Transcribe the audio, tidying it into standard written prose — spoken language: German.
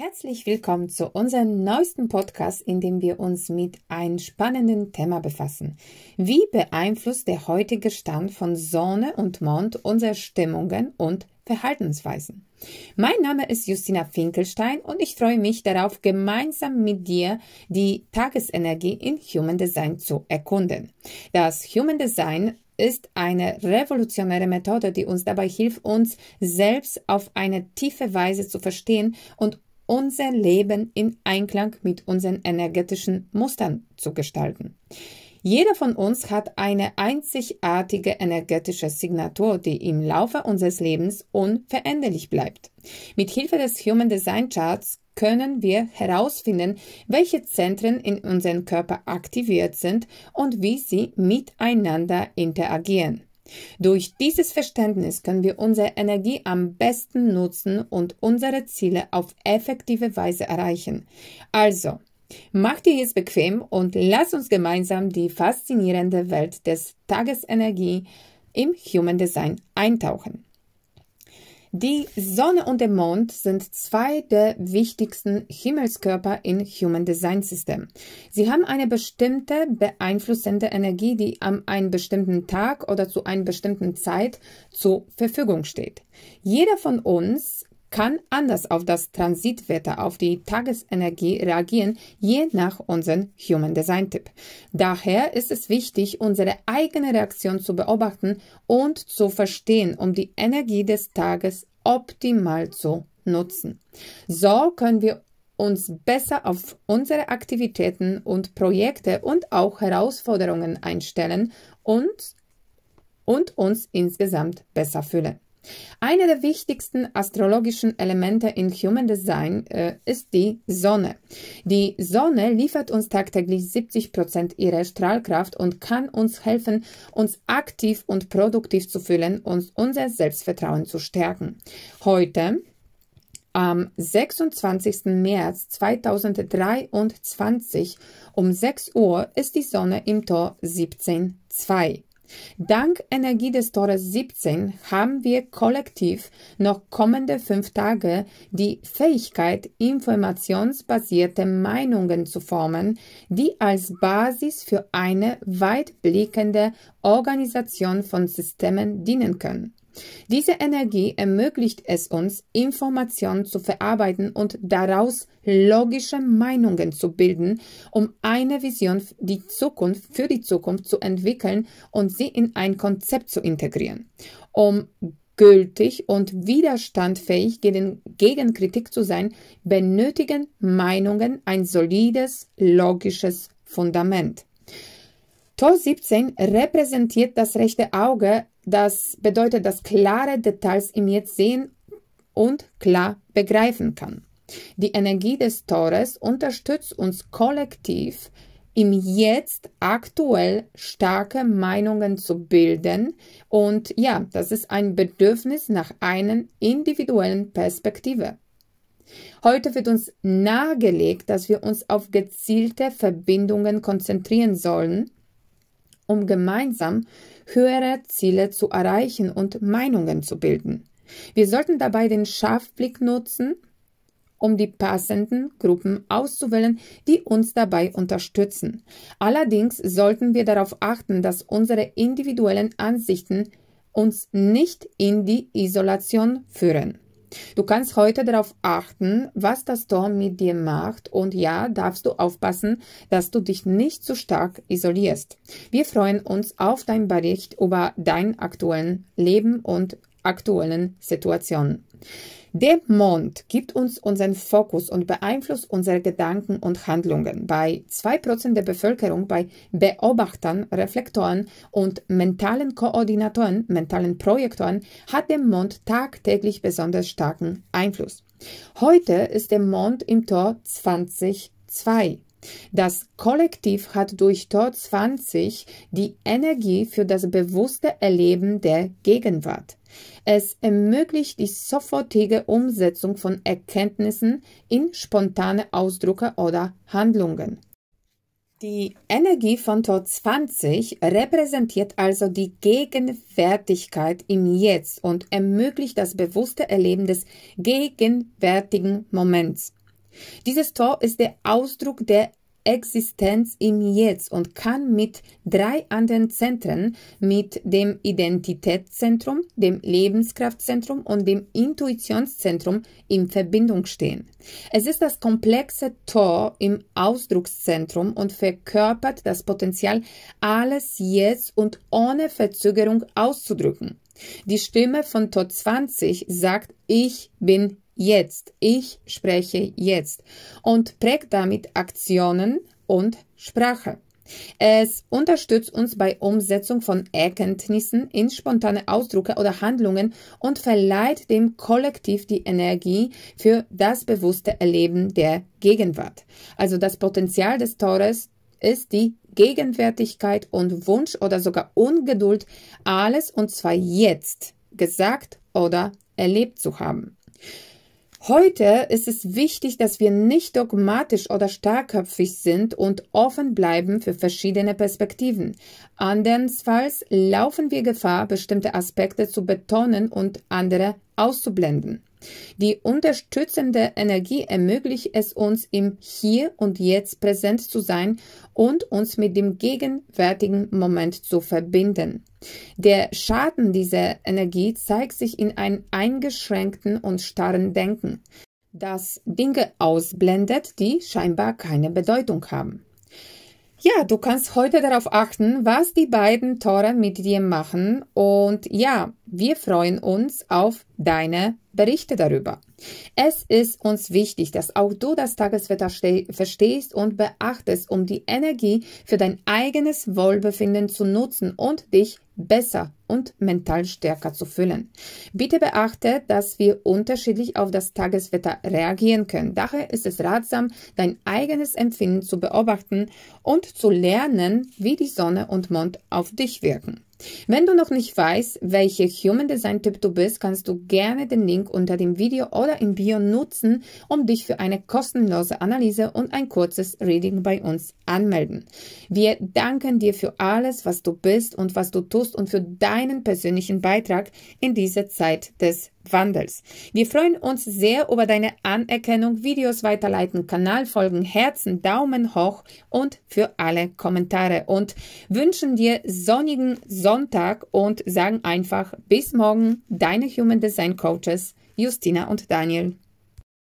Herzlich willkommen zu unserem neuesten Podcast, in dem wir uns mit einem spannenden Thema befassen. Wie beeinflusst der heutige Stand von Sonne und Mond unsere Stimmungen und Verhaltensweisen? Mein Name ist Justina Finkelstein und ich freue mich darauf, gemeinsam mit dir die Tagesenergie in Human Design zu erkunden. Das Human Design ist eine revolutionäre Methode, die uns dabei hilft, uns selbst auf eine tiefe Weise zu verstehen und unser Leben in Einklang mit unseren energetischen Mustern zu gestalten. Jeder von uns hat eine einzigartige energetische Signatur, die im Laufe unseres Lebens unveränderlich bleibt. Mit Hilfe des Human Design Charts können wir herausfinden, welche Zentren in unserem Körper aktiviert sind und wie sie miteinander interagieren. Durch dieses Verständnis können wir unsere Energie am besten nutzen und unsere Ziele auf effektive Weise erreichen. Also, mach dir jetzt bequem und lass uns gemeinsam die faszinierende Welt des Tagesenergie im Human Design eintauchen. Die Sonne und der Mond sind zwei der wichtigsten Himmelskörper im Human Design System. Sie haben eine bestimmte beeinflussende Energie, die an einem bestimmten Tag oder zu einer bestimmten Zeit zur Verfügung steht. Jeder von uns kann anders auf das Transitwetter, auf die Tagesenergie reagieren, je nach unserem Human Design Tipp. Daher ist es wichtig, unsere eigene Reaktion zu beobachten und zu verstehen, um die Energie des Tages optimal zu nutzen. So können wir uns besser auf unsere Aktivitäten und Projekte und auch Herausforderungen einstellen und uns insgesamt besser fühlen. Einer der wichtigsten astrologischen Elemente in Human Design ist die Sonne. Die Sonne liefert uns tagtäglich 70% ihrer Strahlkraft und kann uns helfen, uns aktiv und produktiv zu fühlen und unser Selbstvertrauen zu stärken. Heute, am 26. März 2023 um 6 Uhr ist die Sonne im Tor 17,2. Dank Energie des Tores 17 haben wir kollektiv noch kommende 5 Tage die Fähigkeit, informationsbasierte Meinungen zu formen, die als Basis für eine weitblickende Organisation von Systemen dienen können. Diese Energie ermöglicht es uns, Informationen zu verarbeiten und daraus logische Meinungen zu bilden, um eine Vision für die Zukunft zu entwickeln und sie in ein Konzept zu integrieren. Um gültig und widerstandsfähig gegen Kritik zu sein, benötigen Meinungen ein solides, logisches Fundament. Tor 17 repräsentiert das rechte Auge. Das bedeutet, dass klare Details im Jetzt sehen und klar begreifen kann. Die Energie des Tores unterstützt uns kollektiv, im Jetzt aktuell starke Meinungen zu bilden. Und ja, das ist ein Bedürfnis nach einer individuellen Perspektive. Heute wird uns nahegelegt, dass wir uns auf gezielte Verbindungen konzentrieren sollen, um gemeinsam höhere Ziele zu erreichen und Meinungen zu bilden. Wir sollten dabei den Scharfblick nutzen, um die passenden Gruppen auszuwählen, die uns dabei unterstützen. Allerdings sollten wir darauf achten, dass unsere individuellen Ansichten uns nicht in die Isolation führen. Du kannst heute darauf achten, was das Tor mit dir macht, und ja, darfst du aufpassen, dass du dich nicht zu stark isolierst. Wir freuen uns auf deinen Bericht über dein aktuelles Leben und aktuellen Situationen. Der Mond gibt uns unseren Fokus und beeinflusst unsere Gedanken und Handlungen. Bei 2% der Bevölkerung, bei Beobachtern, Reflektoren und mentalen Koordinatoren, mentalen Projektoren, hat der Mond tagtäglich besonders starken Einfluss. Heute ist der Mond im Tor 20,2. Das Kollektiv hat durch Tor 20 die Energie für das bewusste Erleben der Gegenwart. Es ermöglicht die sofortige Umsetzung von Erkenntnissen in spontane Ausdrücke oder Handlungen. Die Energie von Tor 20 repräsentiert also die Gegenwärtigkeit im Jetzt und ermöglicht das bewusste Erleben des gegenwärtigen Moments. Dieses Tor ist der Ausdruck der Existenz im Jetzt und kann mit drei anderen Zentren, mit dem Identitätszentrum, dem Lebenskraftzentrum und dem Intuitionszentrum in Verbindung stehen. Es ist das komplexe Tor im Ausdruckszentrum und verkörpert das Potenzial, alles jetzt und ohne Verzögerung auszudrücken. Die Stimme von Tor 20 sagt, ich bin jetzt, ich spreche jetzt und prägt damit Aktionen und Sprache. Es unterstützt uns bei Umsetzung von Erkenntnissen in spontane Ausdrücke oder Handlungen und verleiht dem Kollektiv die Energie für das bewusste Erleben der Gegenwart. Also das Potenzial des Tores ist die Gegenwärtigkeit und Wunsch oder sogar Ungeduld, alles und zwar jetzt gesagt oder erlebt zu haben. Heute ist es wichtig, dass wir nicht dogmatisch oder starrköpfig sind und offen bleiben für verschiedene Perspektiven. Andernfalls laufen wir Gefahr, bestimmte Aspekte zu betonen und andere auszublenden. Die unterstützende Energie ermöglicht es uns, im Hier und Jetzt präsent zu sein und uns mit dem gegenwärtigen Moment zu verbinden. Der Schaden dieser Energie zeigt sich in einem eingeschränkten und starren Denken, das Dinge ausblendet, die scheinbar keine Bedeutung haben. Ja, du kannst heute darauf achten, was die beiden Tore mit dir machen und ja, wir freuen uns auf deine Berichte darüber. Es ist uns wichtig, dass auch du das Tageswetter verstehst und beachtest, um die Energie für dein eigenes Wohlbefinden zu nutzen und dich besser und mental stärker zu fühlen. Bitte beachte, dass wir unterschiedlich auf das Tageswetter reagieren können. Daher ist es ratsam, dein eigenes Empfinden zu beobachten und zu lernen, wie die Sonne und Mond auf dich wirken. Wenn du noch nicht weißt, welcher Human Design Typ du bist, kannst du gerne den Link unter dem Video oder im Bio nutzen, um dich für eine kostenlose Analyse und ein kurzes Reading bei uns anmelden. Wir danken dir für alles, was du bist und was du tust und für deinen persönlichen Beitrag in dieser Zeit des Wandels. Wir freuen uns sehr über deine Anerkennung, Videos weiterleiten, Kanalfolgen, Herzen, Daumen hoch und für alle Kommentare und wünschen dir sonnigen Sonntag und sagen einfach bis morgen, deine Human Design Coaches Justina und Daniel.